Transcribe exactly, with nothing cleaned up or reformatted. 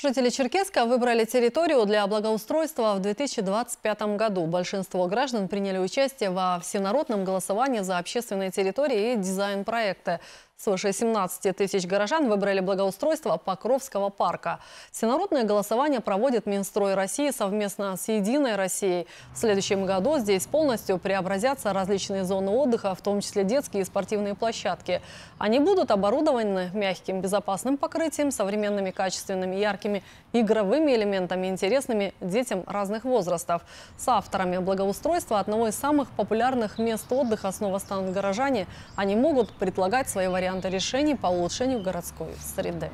Жители Черкеска выбрали территорию для благоустройства в две тысячи двадцать пятом году. Большинство граждан приняли участие во всенародном голосовании за общественные территории и дизайн-проекты. Свыше семнадцати тысяч горожан выбрали благоустройство Покровского парка. Всенародное голосование проводит Минстрой России совместно с Единой Россией. В следующем году здесь полностью преобразятся различные зоны отдыха, в том числе детские и спортивные площадки. Они будут оборудованы мягким безопасным покрытием, современными качественными яркими игровыми элементами, интересными детям разных возрастов. С авторами благоустройства одного из самых популярных мест отдыха снова станут горожане. Они могут предлагать свои варианты решений по улучшению городской среды.